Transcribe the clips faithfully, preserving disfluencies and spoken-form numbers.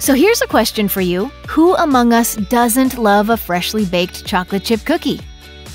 So here's a question for you. Who among us doesn't love a freshly baked chocolate chip cookie?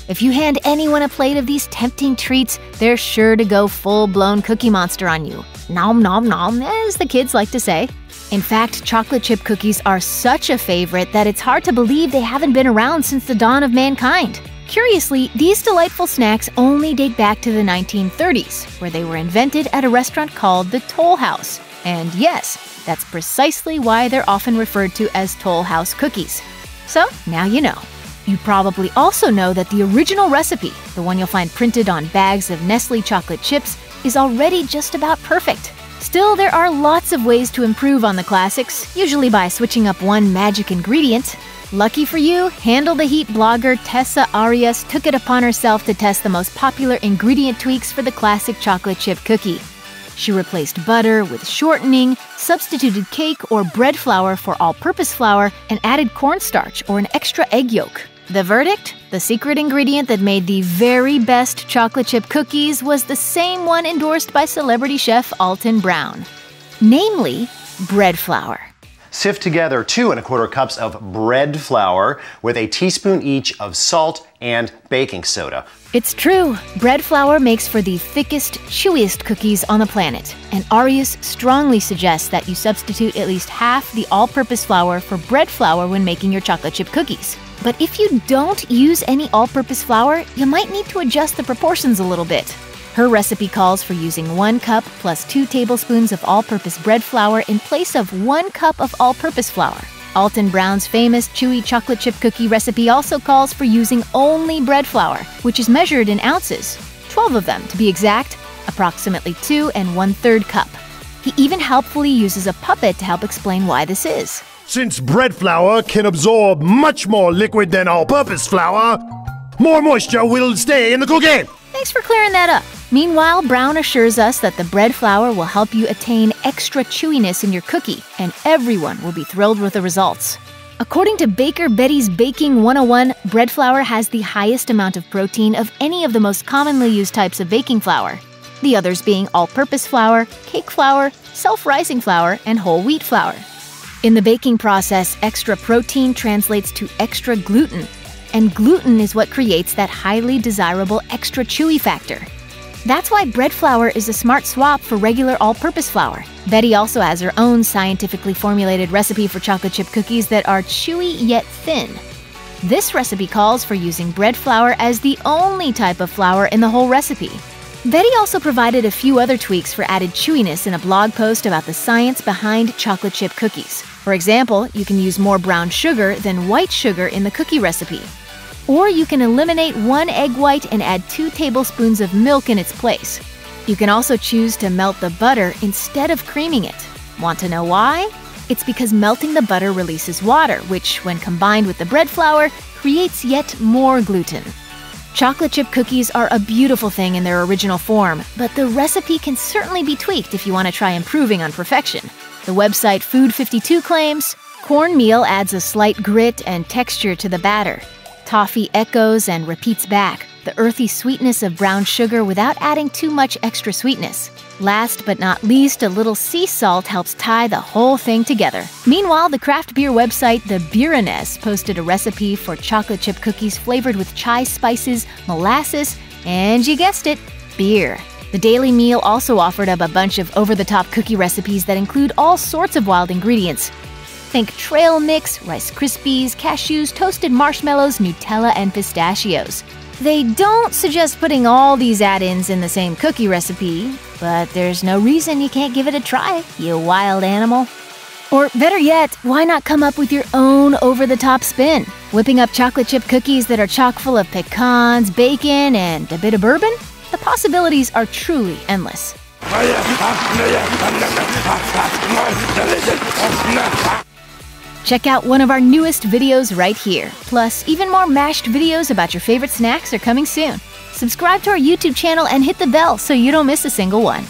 If you hand anyone a plate of these tempting treats, they're sure to go full-blown Cookie Monster on you. Nom nom nom, as the kids like to say. In fact, chocolate chip cookies are such a favorite that it's hard to believe they haven't been around since the dawn of mankind. Curiously, these delightful snacks only date back to the nineteen thirties, where they were invented at a restaurant called the Toll House. And yes, that's precisely why they're often referred to as Toll House cookies. So, now you know. You probably also know that the original recipe, the one you'll find printed on bags of Nestle chocolate chips, is already just about perfect. Still, there are lots of ways to improve on the classics, usually by switching up one magic ingredient. Lucky for you, Handle the Heat blogger Tessa Arias took it upon herself to test the most popular ingredient tweaks for the classic chocolate chip cookie. She replaced butter with shortening, substituted cake or bread flour for all-purpose flour, and added cornstarch or an extra egg yolk. The verdict? The secret ingredient that made the very best chocolate chip cookies was the same one endorsed by celebrity chef Alton Brown. Namely, bread flour. Sift together two and a quarter cups of bread flour with a teaspoon each of salt and baking soda. It's true. Bread flour makes for the thickest, chewiest cookies on the planet. And Arias strongly suggests that you substitute at least half the all-purpose flour for bread flour when making your chocolate chip cookies. But if you don't use any all-purpose flour, you might need to adjust the proportions a little bit. Her recipe calls for using one cup plus two tablespoons of all-purpose bread flour in place of one cup of all-purpose flour. Alton Brown's famous chewy chocolate chip cookie recipe also calls for using only bread flour, which is measured in ounces, twelve of them to be exact, approximately two and one-third cup. He even helpfully uses a puppet to help explain why this is. Since bread flour can absorb much more liquid than all-purpose flour, more moisture will stay in the cookie. Thanks for clearing that up. Meanwhile, Brown assures us that the bread flour will help you attain extra chewiness in your cookie, and everyone will be thrilled with the results. According to Baker Betty's Baking one oh one, bread flour has the highest amount of protein of any of the most commonly used types of baking flour, the others being all-purpose flour, cake flour, self-rising flour, and whole wheat flour. In the baking process, extra protein translates to extra gluten, and gluten is what creates that highly desirable extra chewy factor. That's why bread flour is a smart swap for regular all-purpose flour. Betty also has her own scientifically formulated recipe for chocolate chip cookies that are chewy yet thin. This recipe calls for using bread flour as the only type of flour in the whole recipe. Betty also provided a few other tweaks for added chewiness in a blog post about the science behind chocolate chip cookies. For example, you can use more brown sugar than white sugar in the cookie recipe. Or you can eliminate one egg white and add two tablespoons of milk in its place. You can also choose to melt the butter instead of creaming it. Want to know why? It's because melting the butter releases water, which, when combined with the bread flour, creates yet more gluten. Chocolate chip cookies are a beautiful thing in their original form, but the recipe can certainly be tweaked if you want to try improving on perfection. The website Food fifty-two claims, cornmeal adds a slight grit and texture to the batter. Toffee echoes and repeats back, the earthy sweetness of brown sugar without adding too much extra sweetness. Last but not least, a little sea salt helps tie the whole thing together. Meanwhile, the craft beer website The Beeriness posted a recipe for chocolate chip cookies flavored with chai spices, molasses, and you guessed it, beer. The Daily Meal also offered up a bunch of over-the-top cookie recipes that include all sorts of wild ingredients. Think trail mix, Rice Krispies, cashews, toasted marshmallows, Nutella, and pistachios. They don't suggest putting all these add-ins in the same cookie recipe, but there's no reason you can't give it a try, you wild animal. Or better yet, why not come up with your own over-the-top spin? Whipping up chocolate chip cookies that are chock full of pecans, bacon, and a bit of bourbon? The possibilities are truly endless. Check out one of our newest videos right here. Plus, even more Mashed videos about your favorite snacks are coming soon. Subscribe to our YouTube channel and hit the bell so you don't miss a single one.